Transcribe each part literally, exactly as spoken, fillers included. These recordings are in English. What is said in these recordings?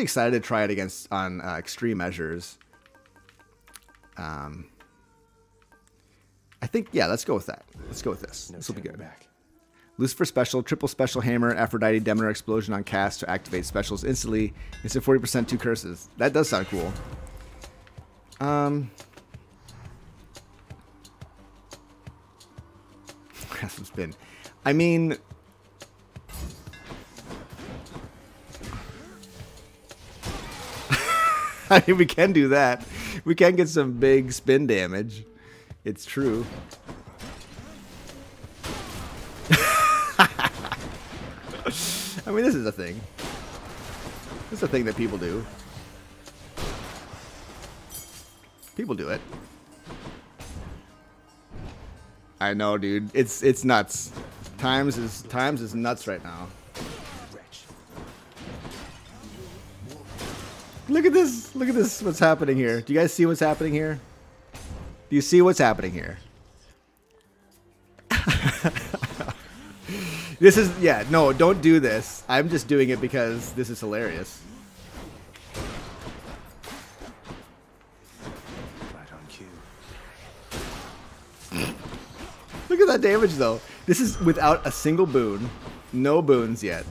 excited to try it against on uh, Extreme Measures. Um, I think, yeah, let's go with that. Let's go with this. No, this will be good. Back. Lucifer Special, Triple Special Hammer, Aphrodite Demeter Explosion on cast to activate specials instantly. Instant forty percent, two curses. That does sound cool. Um, that's what's been. I mean... I mean, we can do that. We can get some big spin damage. It's true. I mean, this is a thing. This is a thing that people do. People do it. I know, dude. It's it's nuts. Times is times is nuts right now. Look at this. Look at this. What's happening here? Do you guys see what's happening here? Do you see what's happening here? This is, yeah, no, don't do this. I'm just doing it because this is hilarious. Right on cue. Look at that damage, though. This is without a single boon. No boons yet.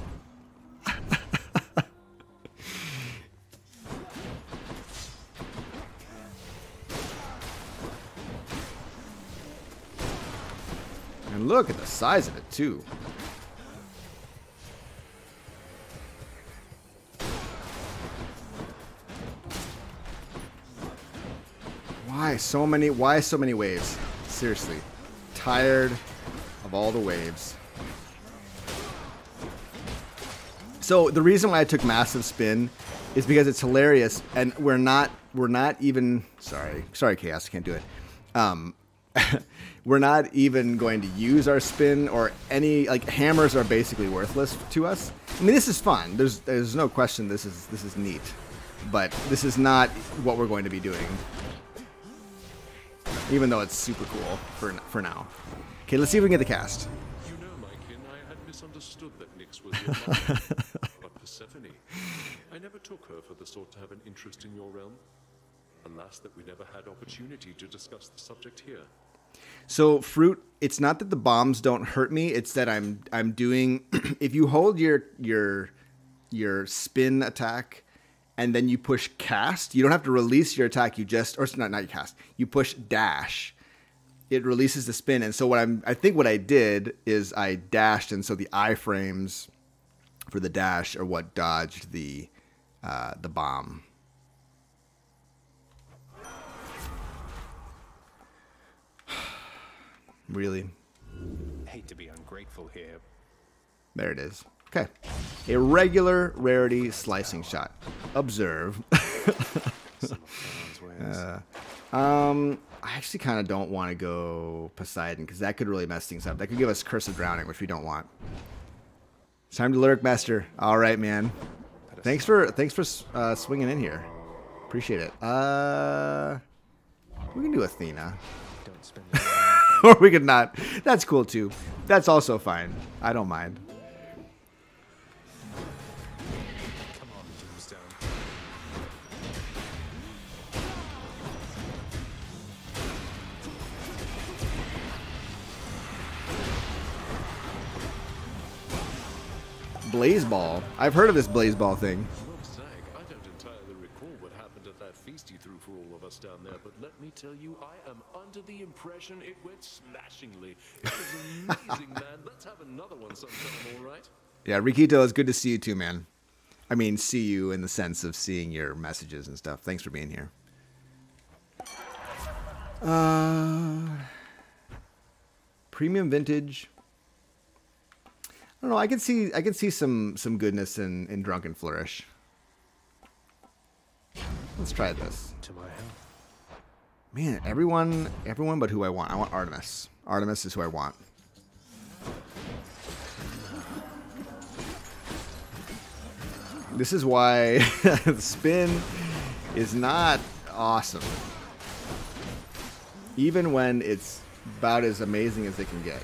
Look at the size of it, too. Why so many? Why so many waves? Seriously, tired of all the waves. So the reason why I took massive spin is because it's hilarious, and we're not we're not even sorry sorry Chaos, I can't do it. Um, We're not even going to use our spin or any, like, hammers are basically worthless to us. I mean, this is fun. There's there's no question this is this is neat, but this is not what we're going to be doing. Even though it's super cool for for now. Okay, let's see if we can get the cast. You know, my kin, I had misunderstood that Nyx was your mother, but Persephone. I never took her for the sort to have an interest in your realm. Alas, that we never had opportunity to discuss the subject here. So fruit, it's not that the bombs don't hurt me, it's that I'm I'm doing if you hold your your your spin attack and then you push cast, you don't have to release your attack, you just or not not your cast. You push dash. It releases the spin, and so what I'm I think what I did is I dashed, and so the iframes for the dash are what dodged the uh the bomb. Really. Hate to be ungrateful here. There it is. Okay. A regular rarity slicing shot. Observe. uh, um, I actually kind of don't want to go Poseidon because that could really mess things up. That could give us Curse of Drowning, which we don't want. It's time to Lyric Master. All right, man. Thanks for thanks for uh, swinging in here. Appreciate it. Uh, we can do Athena. Don't spend. Or we could not. That's cool too. That's also fine. I don't mind. Come on, Doomsday. Blazeball. I've heard of this Blazeball thing. All of us down there, but let me tell you, I am under the impression it went smashingly. It was amazing, man. Let's have another one sometime, all right? Yeah, Rikito, it's good to see you too, man. I mean, see you in the sense of seeing your messages and stuff. Thanks for being here. Uh, premium vintage. I don't know. I can see. I can see some some goodness in in Drunken Flourish. Let's try this. To my health. Man, everyone, everyone, but who I want. I want Artemis. Artemis is who I want. This is why the spin is not awesome, even when it's about as amazing as it can get.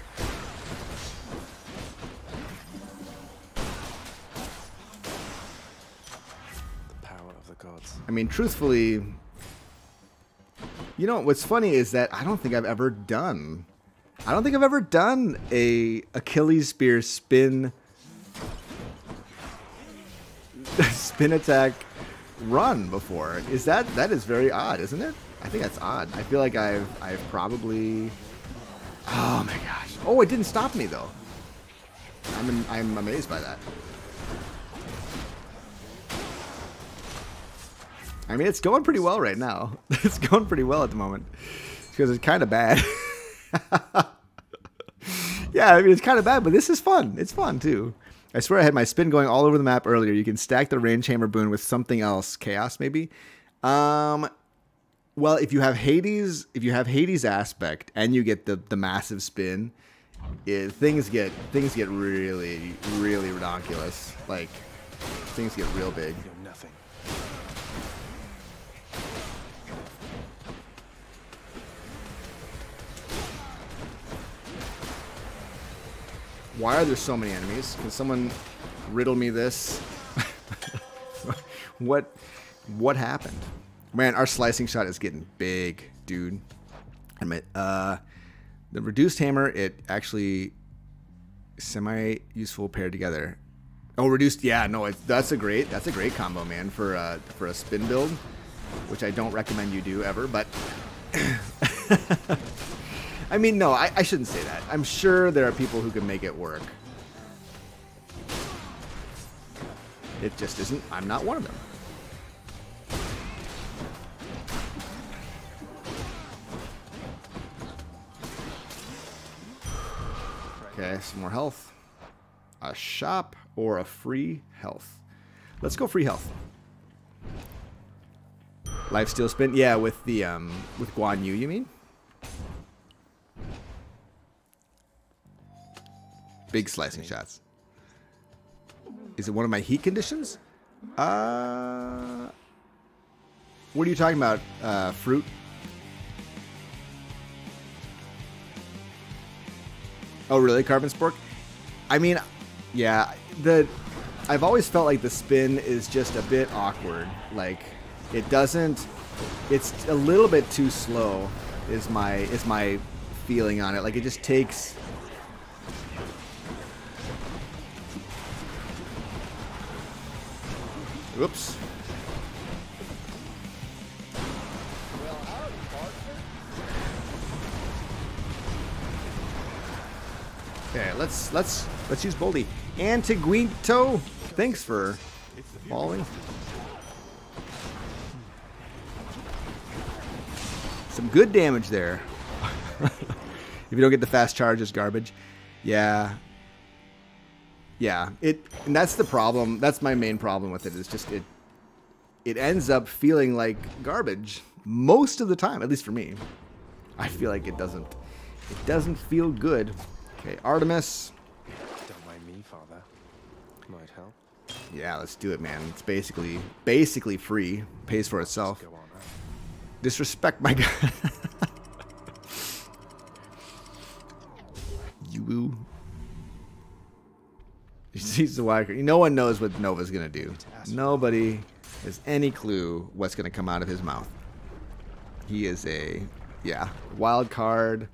of the gods. I mean, truthfully, you know, what's funny is that I don't think I've ever done, I don't think I've ever done a Achilles spear spin, spin attack run before. Is that, that is very odd, isn't it? I think that's odd. I feel like I've, I've probably, oh my gosh. Oh, it didn't stop me though. I'm, in, I'm amazed by that. I mean, it's going pretty well right now. It's going pretty well at the moment. Because it's kind of bad. Yeah, I mean, it's kind of bad, but this is fun. It's fun, too. I swear I had my spin going all over the map earlier. You can stack the Rain Chamber Boon with something else. Chaos, maybe? Um, well, if you have Hades, if you have Hades Aspect and you get the, the massive spin, it, things get things get really, really ridiculous. Like, things get real big. You're nothing. Why are there so many enemies? Can someone riddle me this? What, what happened? Man, our slicing shot is getting big, dude. I mean, uh, the reduced hammer, it actually semi-useful paired together. Oh, reduced, yeah, no, it's, that's a great, that's a great combo, man, for uh, for a spin build, which I don't recommend you do ever, but. I mean, no, I, I shouldn't say that. I'm sure there are people who can make it work. It just isn't. I'm not one of them. Okay, some more health. A shop or a free health. Let's go free health. Lifesteal spin? Yeah, with the um, with Guan Yu, you mean? Big slicing shots. Is it one of my heat conditions? Uh, what are you talking about? Uh, fruit? Oh, really? Carbon spork? I mean, yeah. The I've always felt like the spin is just a bit awkward. Like, it doesn't. It's a little bit too slow. Is my is my feeling on it? Like, it just takes. Oops. Okay, let's let's let's use Boldy. Antiguito, thanks for following. Some good damage there. If you don't get the fast charge, it's garbage. Yeah. Yeah, it, and that's the problem. That's my main problem with it. It's just it, it ends up feeling like garbage most of the time. At least for me, I feel like it doesn't. It doesn't feel good. Okay, Artemis. Don't mind me, Father. Might help. Yeah, let's do it, man. It's basically basically free. Pays for itself. Go on, huh? Disrespect my god. You woo. He's the wild card. No one knows what Nova's gonna do. Nobody has any clue what's gonna come out of his mouth. He is a, yeah, wild card.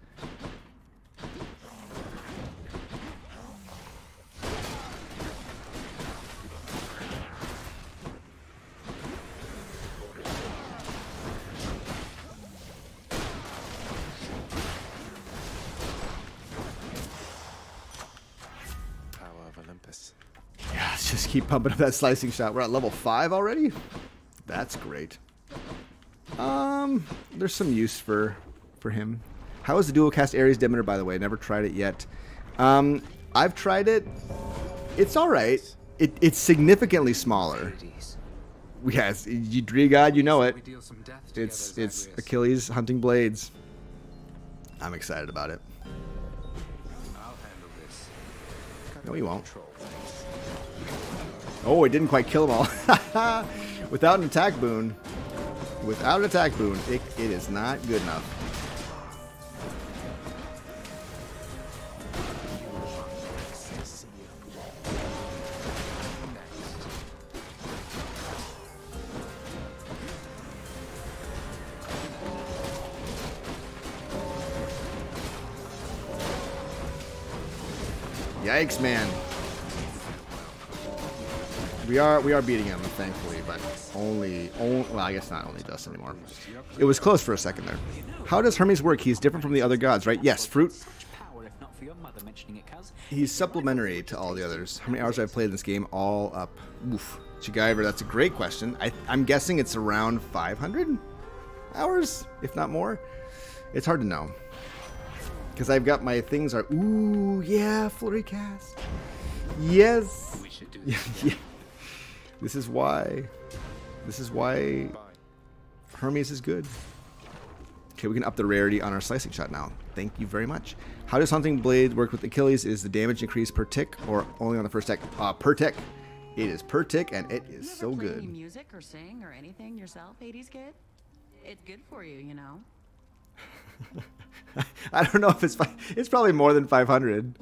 Keep pumping up that slicing shot. We're at level five already? That's great. Um, there's some use for for him. How is the dual cast Ares Demeter, by the way? Never tried it yet. Um, I've tried it. It's all right. It, it's significantly smaller. Yes, you dear God, you know it. It's, it's Achilles Hunting Blades. I'm excited about it. No, he won't. Oh, it didn't quite kill them all. Without an attack boon, without an attack boon, it, it is not good enough. Yikes, man. We are we are beating him, thankfully, but only, only well, I guess not only dust anymore. It was close for a second there. How does Hermes work? He's different from the other gods, right? Yes, fruit. He's supplementary to all the others. How many hours have I played in this game all up? Oof. Chigiver, that's a great question. I, I'm guessing it's around five hundred hours, if not more. It's hard to know. Because I've got my things are... Ooh, yeah, flurry cast. Yes. We should do this. Yeah. This is why... This is why Hermes is good. Okay, we can up the rarity on our slicing shot now. Thank you very much. How does Hunting Blade work with Achilles? Is the damage increased per tick or only on the first tick? Uh, per tick. It is per tick, and it is so good. You ever play any music or sing or anything yourself, Hades kid? It's good for you, you know. I don't know if it's... It's probably more than five hundred.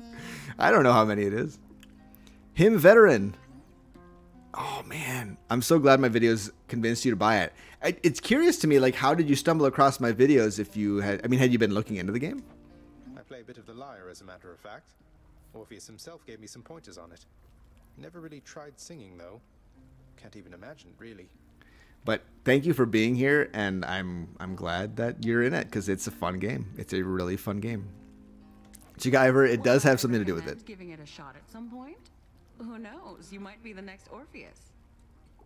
I don't know how many it is. Him veteran. Oh, man. I'm so glad my videos convinced you to buy it. I, it's curious to me, like, how did you stumble across my videos if you had... I mean, had you been looking into the game? I play a bit of the lyre, as a matter of fact. Orpheus himself gave me some pointers on it. Never really tried singing, though. Can't even imagine, really. But thank you for being here, and I'm I'm glad that you're in it, because it's a fun game. It's a really fun game. Chigiver, it does have something to do with it. Giving it a shot at some point? Who knows? You might be the next Orpheus.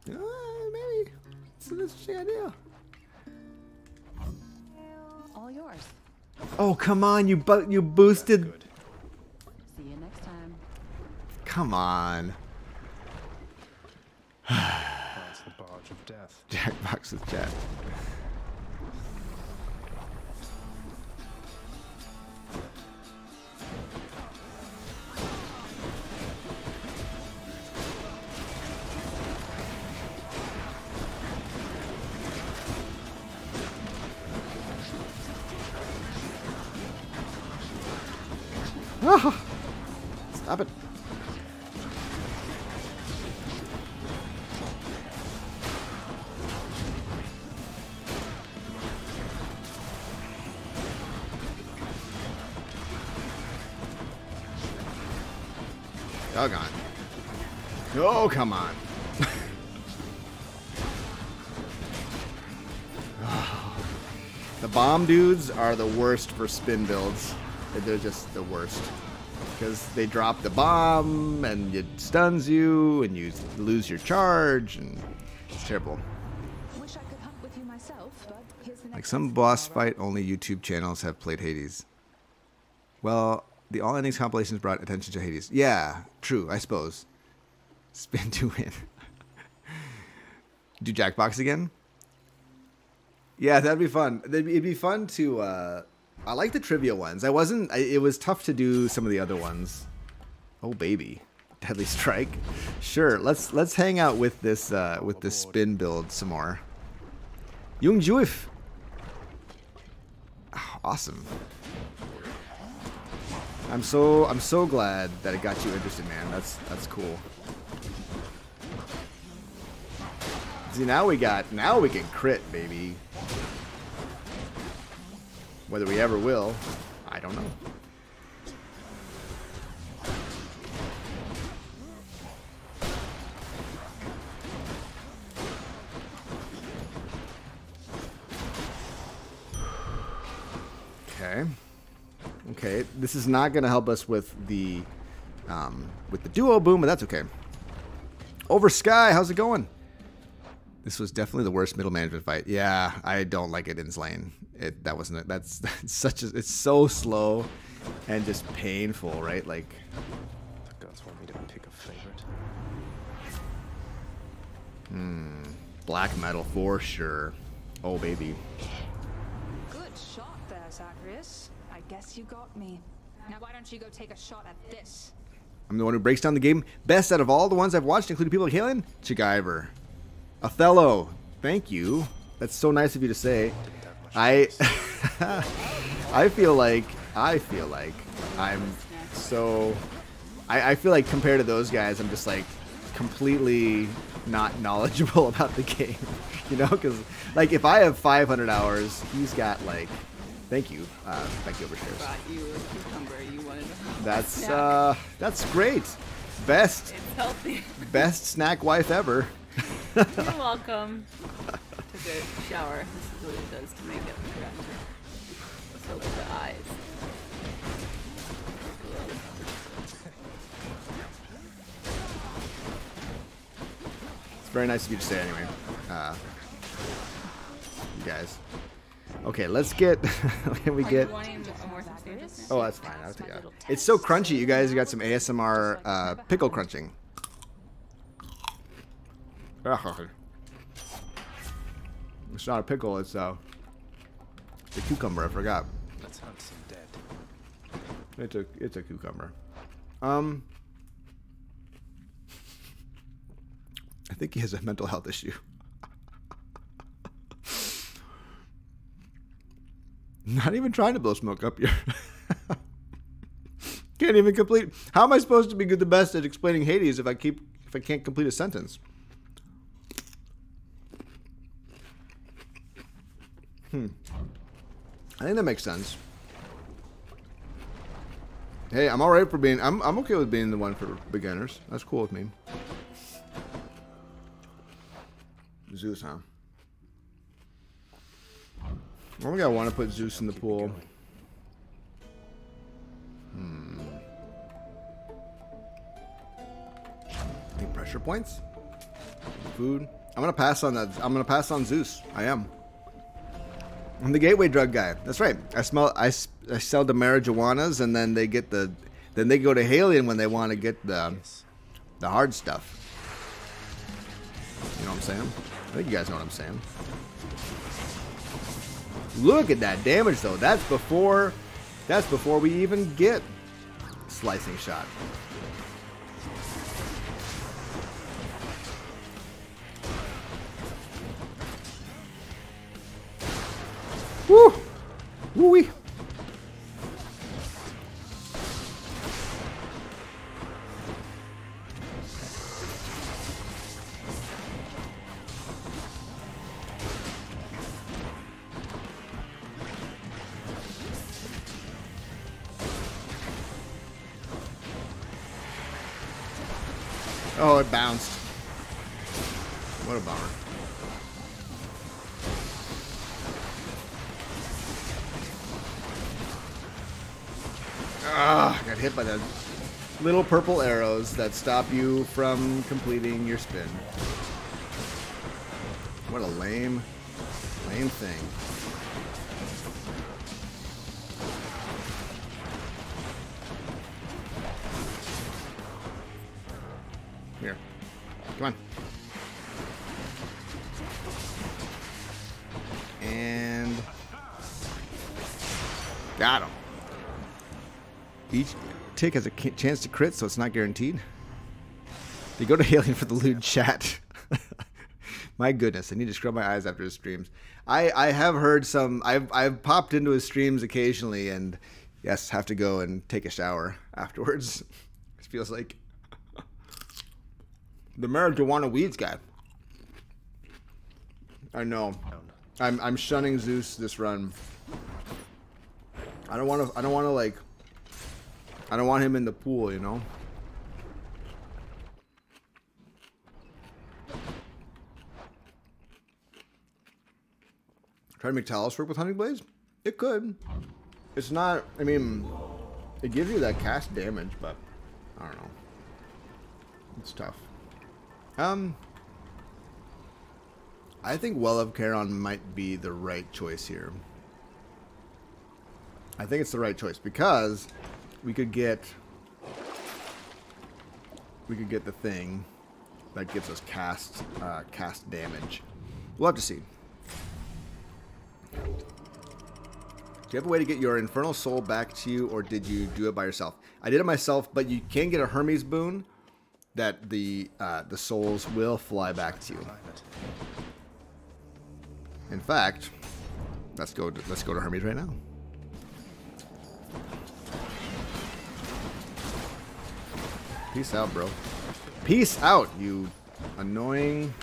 Uh, maybe. It's an interesting idea. All yours. Oh, come on. You, bo you boosted. See you next time. Come on. That's the barge of death. Jackbox is death. Oh, stop it. Doggone. Oh, come on. Oh. The bomb dudes are the worst for spin builds. They're just the worst because they drop the bomb and it stuns you and you lose your charge and it's terrible. Wish I could hunt with you myself, but here's the next like some boss fight only YouTube channels have played Hades. Well, the all endings compilations brought attention to Hades. Yeah, true, I suppose. Spin to win. Do Jackbox again? Yeah, that'd be fun. It'd be fun to. Uh, I like the trivia ones. I wasn't... I, it was tough to do some of the other ones. Oh, baby. Deadly Strike. Sure, let's let's hang out with this uh, with this spin build some more. Jung Juif. Oh, awesome. I'm so I'm so glad that it got you interested, man. That's that's cool. See, now we got now we can crit, baby. Whether we ever will, I don't know. Okay. Okay. This is not going to help us with the um, with the duo boom, but that's okay. Over Sky, how's it going? This was definitely the worst middle management fight. Yeah, I don't like it in Zlane. It that wasn't. That's, that's such a. It's so slow, and just painful, right? Like. The gods want me to pick a favorite. Hmm. Black metal for sure. Oh baby. Good shot there, Zacharias. I guess you got me. Now why don't you go take a shot at this? I'm the one who breaks down the game best out of all the ones I've watched, including people like Haelian, Chigiver. Othello, thank you. That's so nice of you to say. I, I feel like I feel like I'm so. I, I feel like compared to those guys, I'm just like completely not knowledgeable about the game, you know? Because like if I have five hundred hours, he's got like Thank you, uh, Becky Overshares. I brought you a cucumber. You wanted a that's, uh, that's great. Best, it's healthy. Best snack wife ever. You're welcome. Took a shower. This is what it does to make up for that. Let's open the eyes. It's very nice of you to say anyway. Uh, you guys. Okay, let's get. Can we get? Oh, that's fine. I'll take it. It's so crunchy, you guys. You got some A S M R uh, pickle crunching. It's not a pickle. It's uh, the cucumber. I forgot. Let's hunt some dead. It's a it's a cucumber. Um, I think he has a mental health issue. Not even trying to blow smoke up here. Can't even complete. How am I supposed to be good, the best at explaining Hades if I keep if I can't complete a sentence? Hmm. I think that makes sense. Hey, I'm all right for being. I'm I'm okay with being the one for beginners. That's cool with me. Zeus, huh? I think I want to put Zeus in the pool. Hmm. Any pressure points? Food. I'm gonna pass on that. I'm gonna pass on Zeus. I am. I'm the gateway drug guy. That's right. I smell. I, I sell the marijuanas, and then they get the. Then they go to Haelian when they want to get the, the hard stuff. You know what I'm saying? I think you guys know what I'm saying. Look at that damage though. That's before that's before we even get slicing shot. Woo! Woo-wee! Oh, it bounced. What a bummer. Ah, got hit by the little purple arrows that stop you from completing your spin. What a lame, lame thing. Got him. Each tick has a chance to crit, so it's not guaranteed. They go to Haelian for the lewd chat. My goodness, I need to scrub my eyes after his streams. I, I have heard some... I've, I've popped into his streams occasionally and, yes, have to go and take a shower afterwards. It feels like... The marijuana weeds guy. I know. I'm, I'm shunning Zeus this run. I don't want to, I don't want to like, I don't want him in the pool, you know? Try to make Talos work with Hunting Blades? It could. It's not, I mean, it gives you that cast damage, but I don't know. It's tough. Um, I think Well of Charon might be the right choice here. I think it's the right choice because we could get we could get the thing that gives us cast uh, cast damage. We'll have to see. Do you have a way to get your Infernal Soul back to you, or did you do it by yourself? I did it myself, but you can get a Hermes boon that the uh, the souls will fly back to you. In fact, let's go. To, let's go to Hermes right now. Peace out, bro. Peace out, you annoying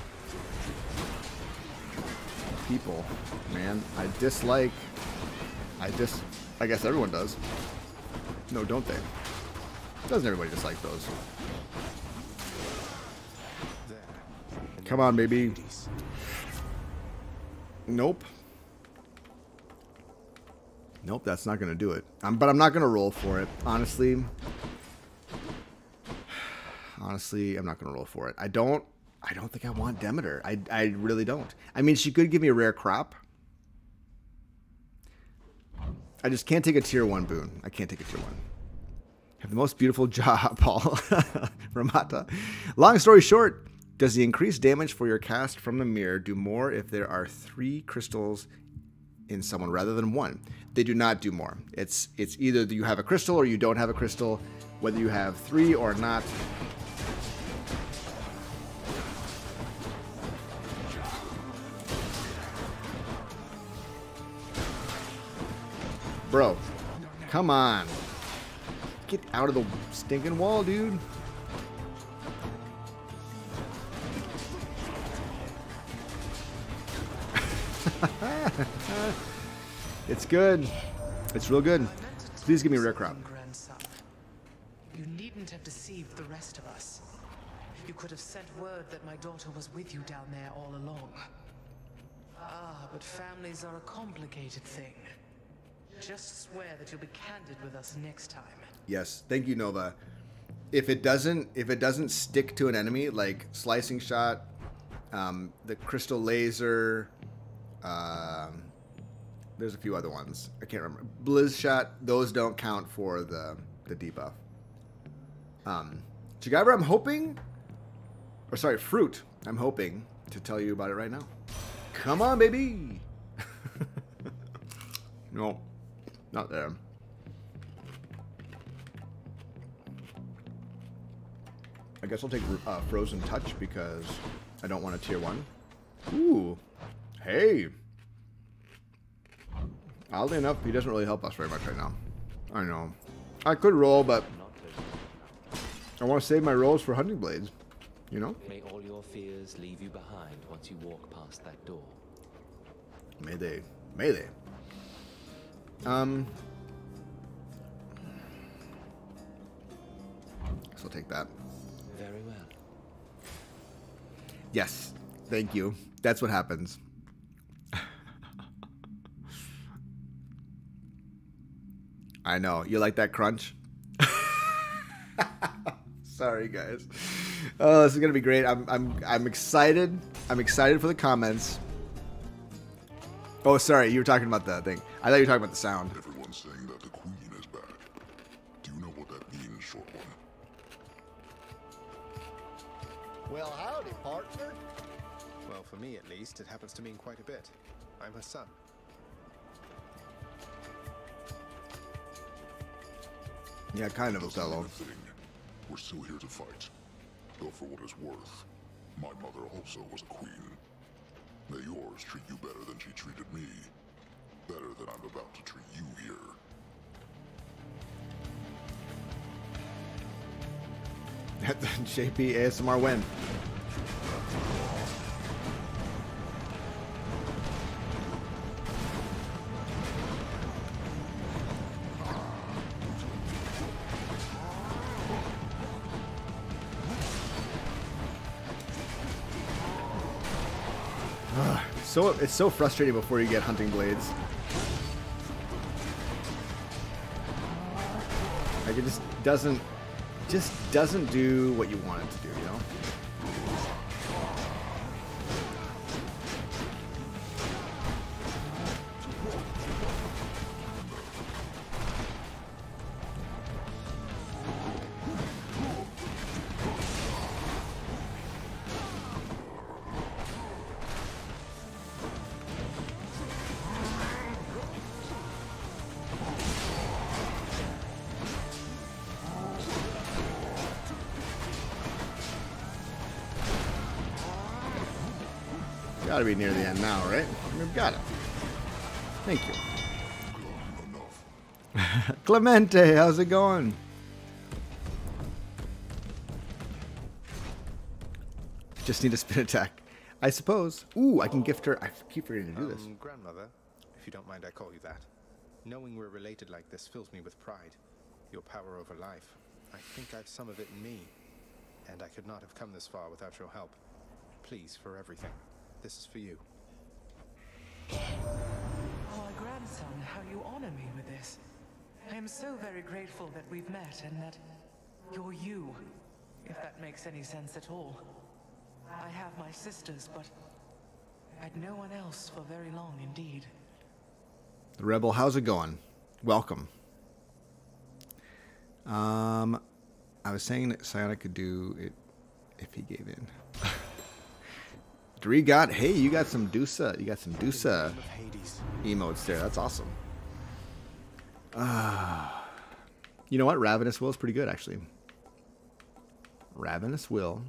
people. Man, I dislike I just, I guess everyone does. No, don't they? Doesn't everybody dislike those? Come on, baby. Nope. Nope, that's not going to do it. Um, but I'm not going to roll for it. Honestly. Honestly, I'm not going to roll for it. I don't I don't think I want Demeter. I, I really don't. I mean, she could give me a rare crop. I just can't take a tier one boon. I can't take a tier one. Have the most beautiful jaw, Paul. Ramata. Long story short, does the increased damage for your cast from the mirror do more if there are three crystals in someone rather than one? They do not do more. It's it's either you have a crystal or you don't have a crystal. Whether you have three or not. Bro, come on. Get out of the stinking wall, dude. It's good. It's real good. Please give me a rare crop. You needn't have deceived the rest of us. You could have sent word that my daughter was with you down there all along. Ah, but families are a complicated thing. Just swear that you'll be candid with us next time. Yes, thank you, Nova. If it doesn't, if it doesn't stick to an enemy, like slicing shot, um, the crystal laser, um, there's a few other ones I can't remember. Blizz shot, those don't count for the the debuff. Um, Chigiver, I'm hoping, or sorry, Fruit, I'm hoping to tell you about it right now. Come on, baby. No. Not there. I guess I'll take uh, Frozen Touch because I don't want a tier one. Ooh. Hey. Oddly enough, he doesn't really help us very much right now. I know. I could roll, but I want to save my rolls for Hunting Blades. You know? May all your fears leave you behind once you walk past that door. May they. May they. Um. So I'll take that. Very well. Yes. Thank you. That's what happens. I know. You like that crunch? Sorry, guys. Oh, this is gonna be great. I'm, I'm, I'm excited. I'm excited for the comments. Oh, sorry. You were talking about the thing. I thought you were talking about the sound. Everyone's saying that the queen is back. Do you know what that means, short one? Well, howdy, partner. Well, for me at least, it happens to mean quite a bit. I'm her son. Yeah, kind of, Othello. We're still here to fight. Though for what it's worth, my mother also was a queen. May yours treat you better than she treated me. Better than I'm about to treat you here. That J P A S M R win. Ugh, so it's so frustrating before you get Hunting Blades. Like it just doesn't, just doesn't do what you want it to do, you know? Gotta be near the end now, right? We've got it. Thank you. Clemente, how's it going? Just need a spin attack, I suppose. Ooh, I can gift her. I keep forgetting to do this. Um, grandmother, if you don't mind, I call you that. Knowing we're related like this fills me with pride. Your power over life. I think I've some of it in me. And I could not have come this far without your help. Please, for everything. This is for you. My grandson, how you honor me with this. I am so very grateful that we've met and that you're you, if that makes any sense at all. I have my sisters, but I'd no one else for very long indeed. The Rebel, how's it going? Welcome. Um, I was saying that Sayana could do it if he gave in. Dree got, hey, you got some Dusa, you got some Dusa emotes there. That's awesome. Ah, uh, you know what? Ravenous Will is pretty good, actually. Ravenous Will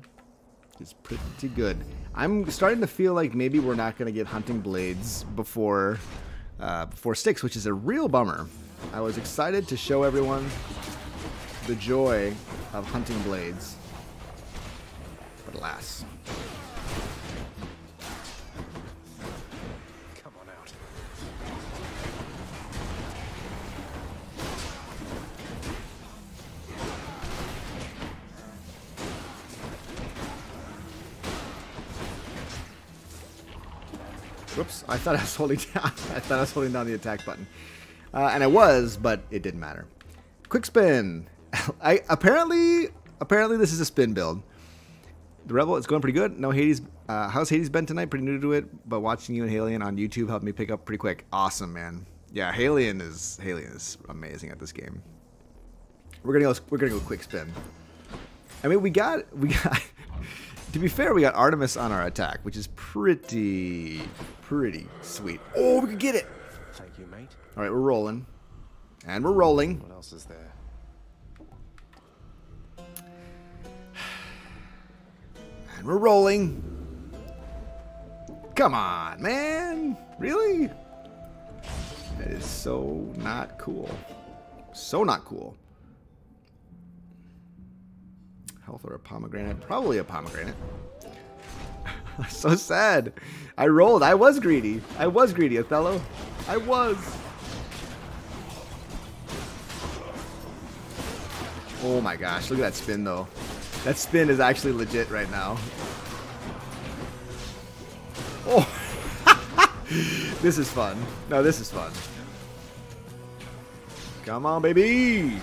is pretty good. I'm starting to feel like maybe we're not going to get Hunting Blades before uh, before Styx, which is a real bummer. I was excited to show everyone the joy of Hunting Blades, but alas. Whoops, I thought I was holding down, I thought I was holding down the attack button. Uh, and I was, but it didn't matter. Quick spin. I apparently apparently this is a spin build. The Rebel, it's going pretty good. No Hades, uh, how's Hades been tonight? Pretty new to it, but watching you and Haelian on YouTube helped me pick up pretty quick. Awesome, man. Yeah, Haelian is Haelian is amazing at this game. We're gonna go we're gonna go quick spin. I mean we got we got to be fair, we got Artemis on our attack, which is pretty, pretty sweet. Oh, we can get it! Thank you, mate. All right, we're rolling, and we're rolling. What else is there? And we're rolling. Come on, man! Really? That is so not cool. So not cool. Health or a pomegranate? Probably a pomegranate. So sad. I rolled. I was greedy. I was greedy, Othello. I was. Oh my gosh. Look at that spin, though. That spin is actually legit right now. Oh. This is fun. No, this is fun. Come on, baby.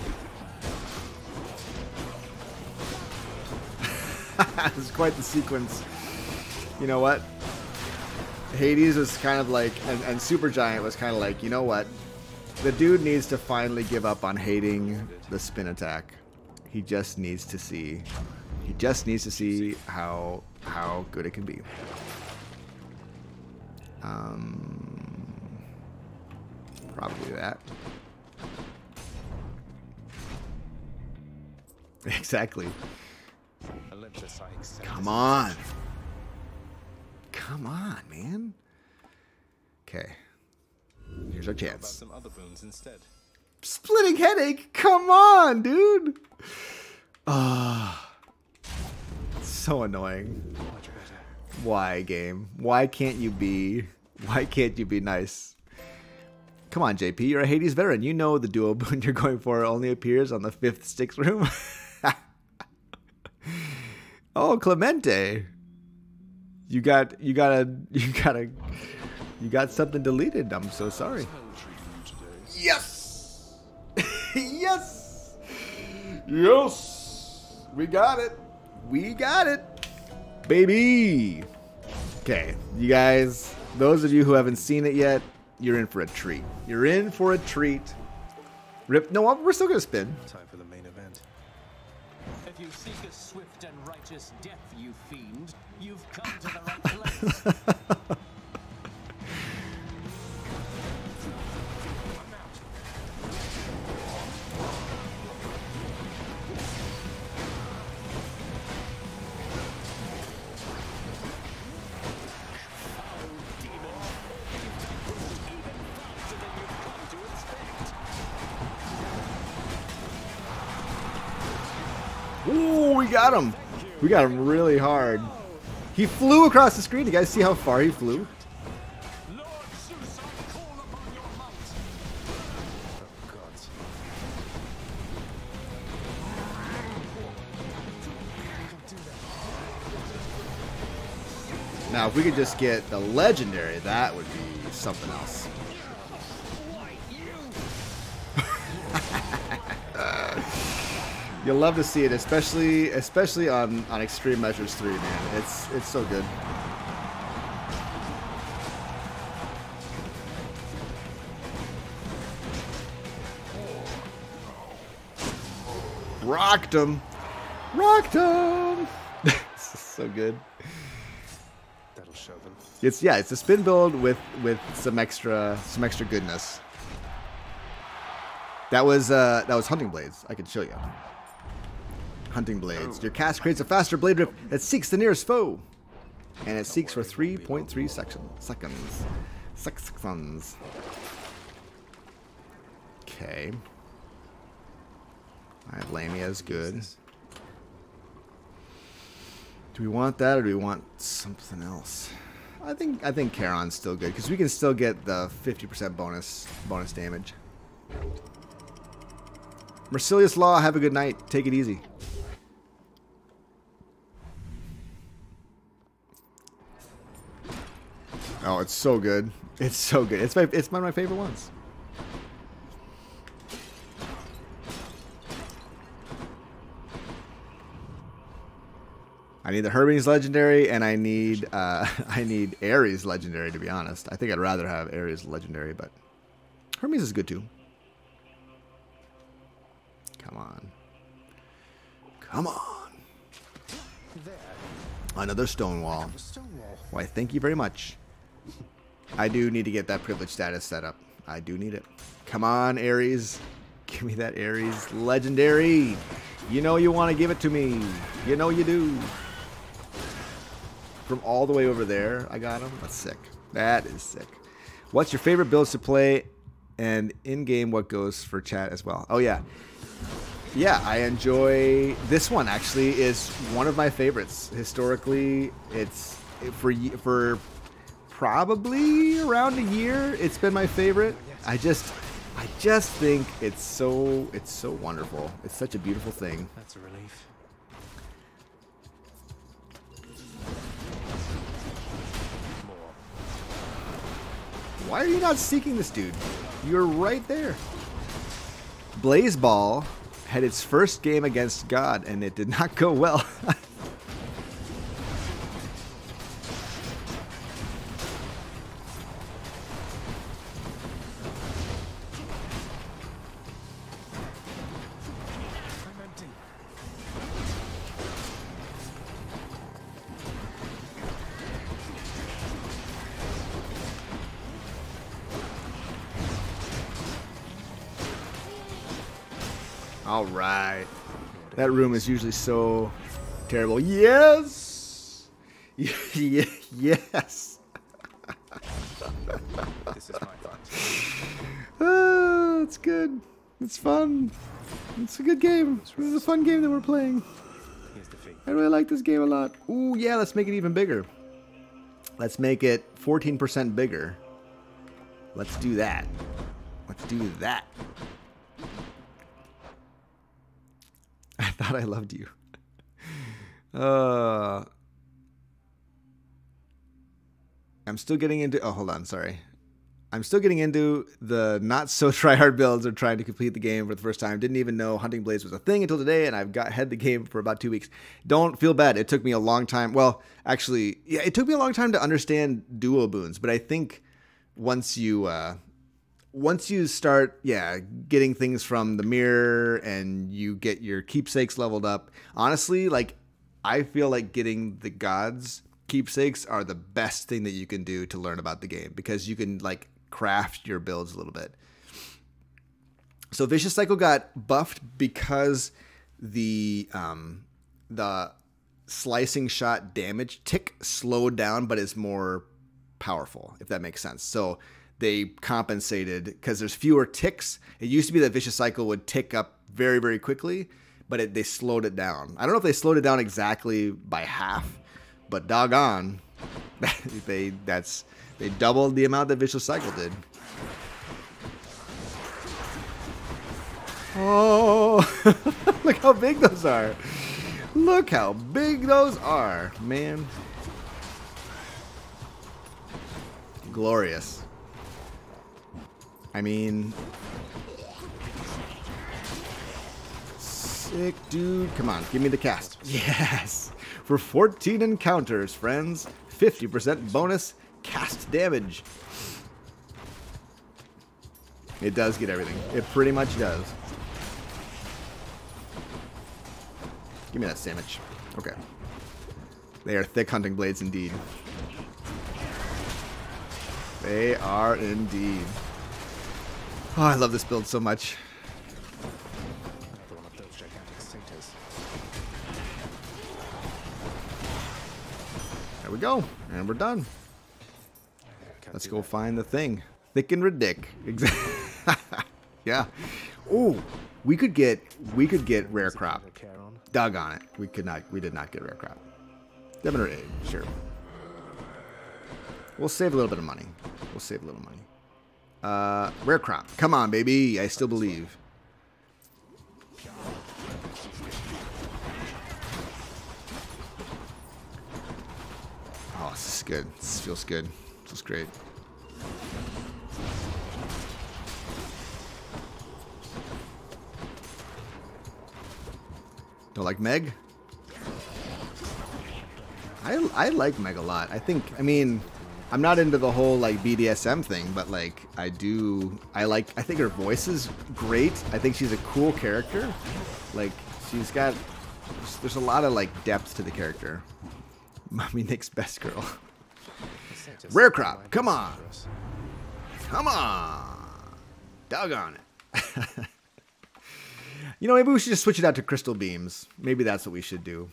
It was quite the sequence. You know what? Hades was kind of like, and, and Supergiant was kind of like, you know what? The dude needs to finally give up on hating the spin attack. He just needs to see. He just needs to see how how good it can be. Um, probably that. Exactly. Come on. Come on, man. Okay. Here's our chance. Some other boons instead. Splitting headache. Come on, dude. Ah. Uh, so annoying. Why, game? Why can't you be Why can't you be nice? Come on, J P. You're a Hades veteran. You know the duo boon you're going for only appears on the fifth Styx room. Oh, Clemente, you got you got a you got a you got something deleted. I'm so sorry. Yes, yes, yes. We got it. We got it, baby. Okay, you guys. Those of you who haven't seen it yet, you're in for a treat. You're in for a treat. Rip. No, we're still gonna spin. Time for the main event. If you seek a swift and righteous death, you fiend, you've come to the right place. Got him. We got him really hard. He flew across the screen. You guys see how far he flew? Now, if we could just get the legendary, that would be something else. You'll love to see it, especially especially on on Extreme Measures three, man. It's it's so good. Rocked him. Rocked him. This is so good. That'll show them. It's yeah, it's a spin build with with some extra some extra goodness. That was uh that was Hunting Blades. I can show you. Hunting Blades. Your cast creates a faster blade grip that seeks the nearest foe. And it seeks for three point three seconds. Seconds. Seconds. Okay. Alright, Lamia is good. Do we want that or do we want something else? I think I think Charon's still good because we can still get the fifty percent bonus bonus damage. Mercilius Law, have a good night. Take it easy. Oh, it's so good. It's so good. It's my it's one of my favorite ones. I need the Hermes legendary, and I need uh, I need Ares legendary. To be honest, I think I'd rather have Ares legendary, but Hermes is good too. Come on, come on! Another stone wall. Why? Thank you very much. I do need to get that privilege status set up. I do need it. Come on, Ares! Give me that Ares legendary. You know you want to give it to me. You know you do. From all the way over there, I got him. That's sick. That is sick. What's your favorite builds to play? And in-game, what goes for chat as well? Oh, yeah. Yeah, I enjoy... This one, actually, is one of my favorites. Historically, it's... For, for probably around a year, it's been my favorite. I just... I just think it's so it's so wonderful. It's such a beautiful thing. That's a relief. Why are you not seeking this dude? You're right there. Blazeball had its first game against God and it did not go well. Alright. That room is usually so terrible. Yes! Yes! This is my fun. Oh, it's good. It's fun. It's a good game. This is a fun game that we're playing. I really like this game a lot. Ooh, yeah, let's make it even bigger. Let's make it fourteen percent bigger. Let's do that. Let's do that. I thought I loved you. Uh, I'm still getting into... Oh, hold on. Sorry. I'm still getting into the not-so-tryhard builds of trying to complete the game for the first time. Didn't even know Hunting Blades was a thing until today, and I've got had the game for about two weeks. Don't feel bad. It took me a long time. Well, actually, yeah, it took me a long time to understand duo boons, but I think once you... Uh, Once you start, yeah, getting things from the mirror and you get your keepsakes leveled up, honestly, like, I feel like getting the gods' keepsakes are the best thing that you can do to learn about the game because you can, like, craft your builds a little bit. So Vicious Cycle got buffed because the, um, the slicing shot damage tick slowed down but is more powerful, if that makes sense. So... They compensated because there's fewer ticks. It used to be that Vicious Cycle would tick up very, very quickly, but it, they slowed it down. I don't know if they slowed it down exactly by half, but doggone, they that's they doubled the amount that Vicious Cycle did. Oh, look how big those are! Look how big those are, man. Glorious. I mean... Sick, dude. Come on, give me the cast. Yes! For fourteen encounters, friends. fifty percent bonus cast damage. It does get everything. It pretty much does. Give me that sandwich. Okay. They are thick hunting blades indeed. They are indeed. Oh, I love this build so much. Another one of those gigantic satyrs. There we go. And we're done. Let's go find the thing. Thick and ridic. Exactly. Yeah. Ooh, we could get we could get rare crop. Dug on it. We could not. We did not get rare crop. Demeter egg. Sure. We'll save a little bit of money. We'll save a little money. Uh, rare crop. Come on, baby. I still believe. Oh, this is good. This feels good. This is great. Don't like Meg? I, I like Meg a lot. I think, I mean, I'm not into the whole like B D S M thing, but like I do, I like, I think her voice is great. I think she's a cool character. Like she's got, there's a lot of like depth to the character. Mommy Nyx best girl. Rare crop, come on. Come on. Dog on it. You know, maybe we should just switch it out to crystal beams. Maybe that's what we should do.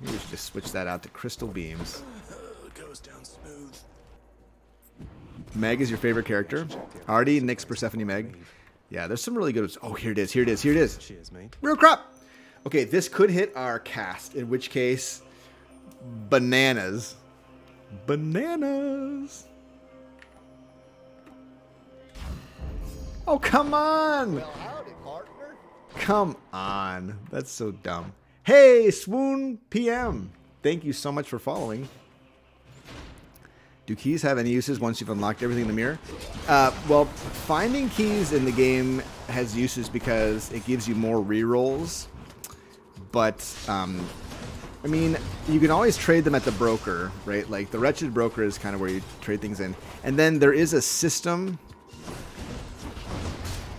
Maybe we should just switch that out to crystal beams. Goes down smooth. Meg is your favorite character. Artie, Nyx, Persephone, Meg. Yeah, there's some really good... Oh, here it is, here it is, here it is. Real crop! Okay, this could hit our cast, in which case... Bananas. Bananas! Oh, come on! Well, howdy, partner. Come on. That's so dumb. Hey, Swoon P M. Thank you so much for following. Do keys have any uses once you've unlocked everything in the mirror? Uh, well, finding keys in the game has uses because it gives you more rerolls. But, um, I mean, you can always trade them at the broker, right? Like, the Wretched Broker is kind of where you trade things in. And then there is a system...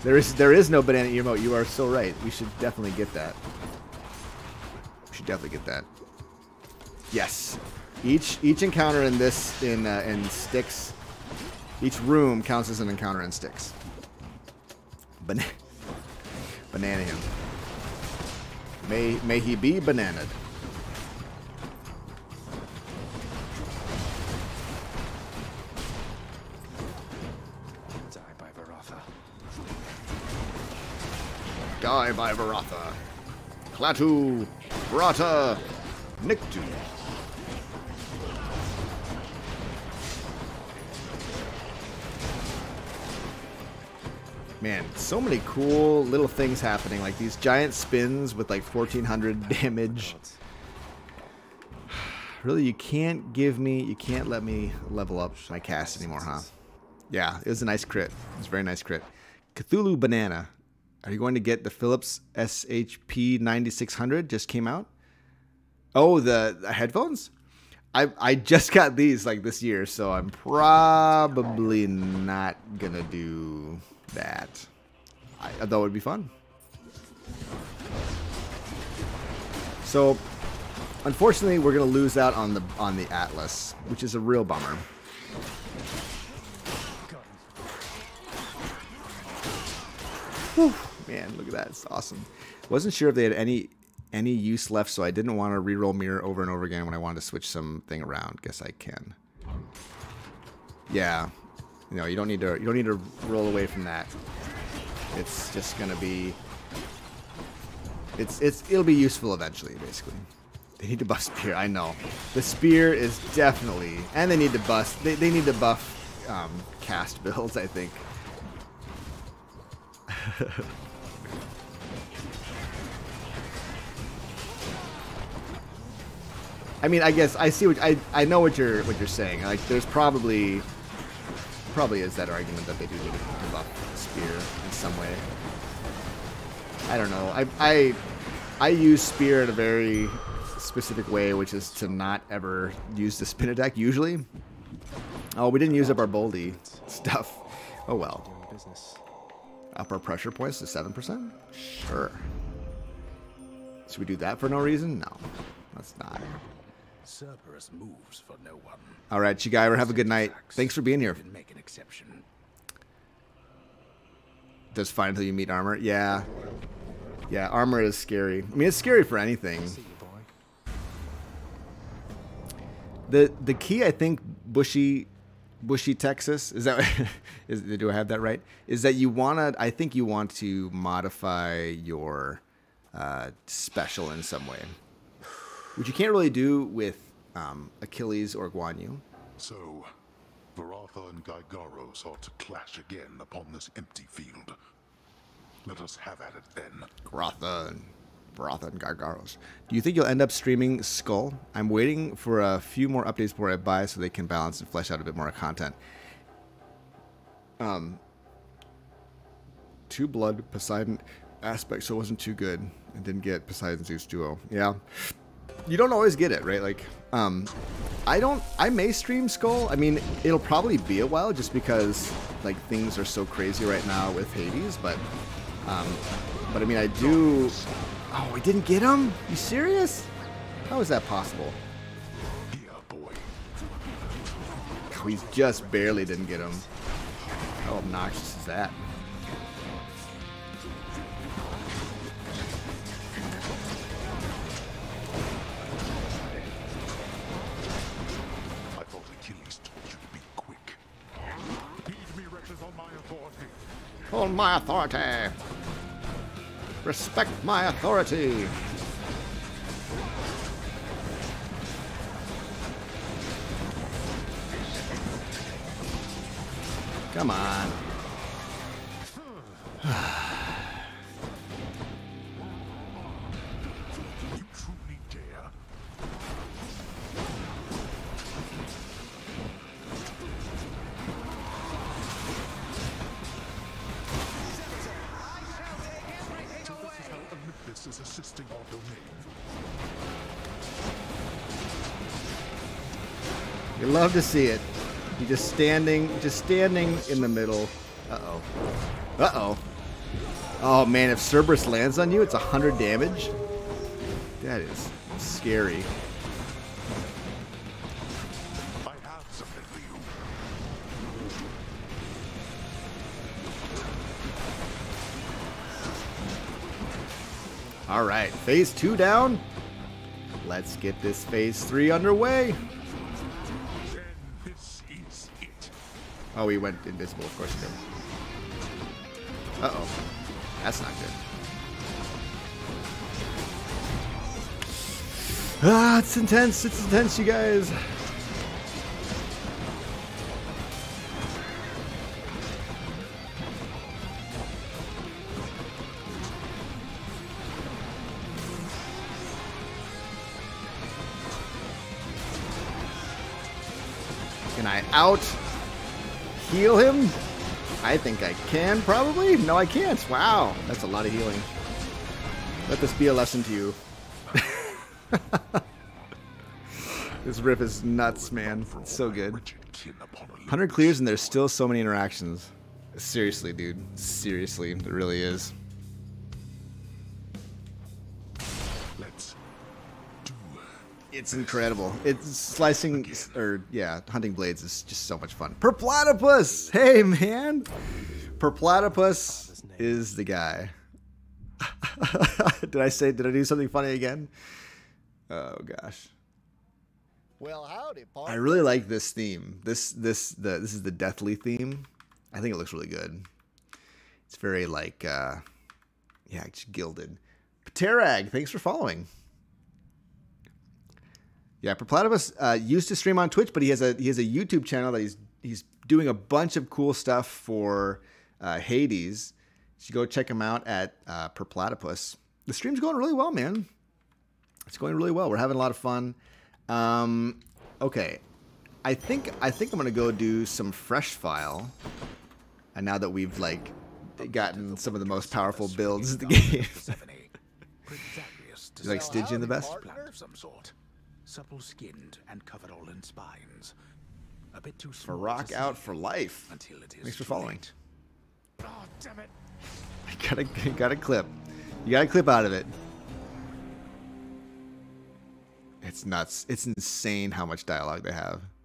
There is there is no banana emote. You are so right. We should definitely get that. We should definitely get that. Yes. Each each encounter in this in uh, in Styx, each room counts as an encounter in Styx. Ban banana him. May may he be bananaed. Die by Varatha. Klaatu. Vrata. Niktu. Man, so many cool little things happening. Like these giant spins with like fourteen hundred damage. Really, you can't give me, you can't let me level up my cast anymore, huh? Yeah, it was a nice crit. It was a very nice crit. Cthulhu Banana. Are you going to get the Philips S H P ninety-six hundred? Just came out. Oh, the, the headphones? I I just got these like this year, so I'm probably not gonna do that. I, I thought it would be fun. So, unfortunately, we're gonna lose out on the on the Atlas, which is a real bummer. Whew. Man, look at that. It's awesome. Wasn't sure if they had any any use left, so I didn't want to reroll mirror over and over again when I wanted to switch something around. Guess I can. Yeah. No, you don't need to you don't need to roll away from that. It's just gonna be It's it's it'll be useful eventually, basically. They need to buff spear, I know. The spear is definitely and they need to buff they they need to buff um, cast builds, I think. I mean, I guess I see what I I know what you're what you're saying. Like, there's probably probably is that argument that they do need to buff spear in some way. I don't know. I I I use spear in a very specific way, which is to not ever use the spin attack usually. Oh, we didn't use up our boldy stuff. Oh well. Up our pressure points to seven percent. Sure. Should we do that for no reason? No, let's not. Cerberus moves for no one. All right, Chigiver, have a good night. Thanks for being here. Make an exception. Does fine until you meet armor. Yeah, yeah. Armor is scary. I mean, it's scary for anything. The the key, I think, Bushy, Bushy Texas. Is that? Is, do I have that right? Is that you wanna? I think you want to modify your uh, special in some way, which you can't really do with um, Achilles or Guan Yu. So, Varatha and Gigaros ought to clash again upon this empty field. Let us have at it then. Varatha and Varatha and Gigaros. Do you think you'll end up streaming Skull? I'm waiting for a few more updates before I buy, so they can balance and flesh out a bit more content. Um, two blood Poseidon aspect, so it wasn't too good, and didn't get Poseidon Zeus duo. Yeah. You don't always get it, right? Like, um, I don't, I may stream Skull. I mean, it'll probably be a while just because, like, things are so crazy right now with Hades, but, um, but I mean, I do, oh, I didn't get him? You serious? How is that possible? Yeah, boy. We just barely didn't get him. How obnoxious is that? Hold my authority. Respect my authority. Come on. You truly dare. Is assisting our domain. You love to see it. You just standing, just standing in the middle. Uh oh. Uh oh. Oh man, if Cerberus lands on you, it's a hundred damage. That is scary. I have something for you. All right, phase two down. Let's get this phase three underway. And this is it. Oh, he went invisible, of course he did. Uh-oh, that's not good. Ah, it's intense, it's intense, you guys. Out, heal him. I think I can probably. No, I can't. Wow, that's a lot of healing. Let this be a lesson to you. This riff is nuts, man. It's so good. one hundred clears and there's still so many interactions. Seriously, dude. Seriously, it really is. It's incredible. It's slicing, or yeah, hunting blades is just so much fun. Perplatypus! Hey, man! Perplatypus is the guy. Did I say, did I do something funny again? Oh, gosh. Well, howdy, partner. I really like this theme. This, this, the, this is the deathly theme. I think it looks really good. It's very, like, uh, yeah, it's gilded. Pterag, thanks for following. Yeah, Perplatypus uh, used to stream on Twitch, but he has a he has a YouTube channel that he's he's doing a bunch of cool stuff for uh, Hades. You should go check him out at uh, Perplatypus. The stream's going really well, man. It's going really well. We're having a lot of fun. Um, okay. I think I think I'm gonna go do some fresh file. And now that we've like gotten some of the most powerful builds in the game, you like Stygian in the best. Supple skinned and covered all in spines. A bit too small. Rock out for life. Until it is Thanks for following. Oh, damn it. I gotta gotta clip. You gotta clip out of it. It's nuts. It's insane how much dialogue they have.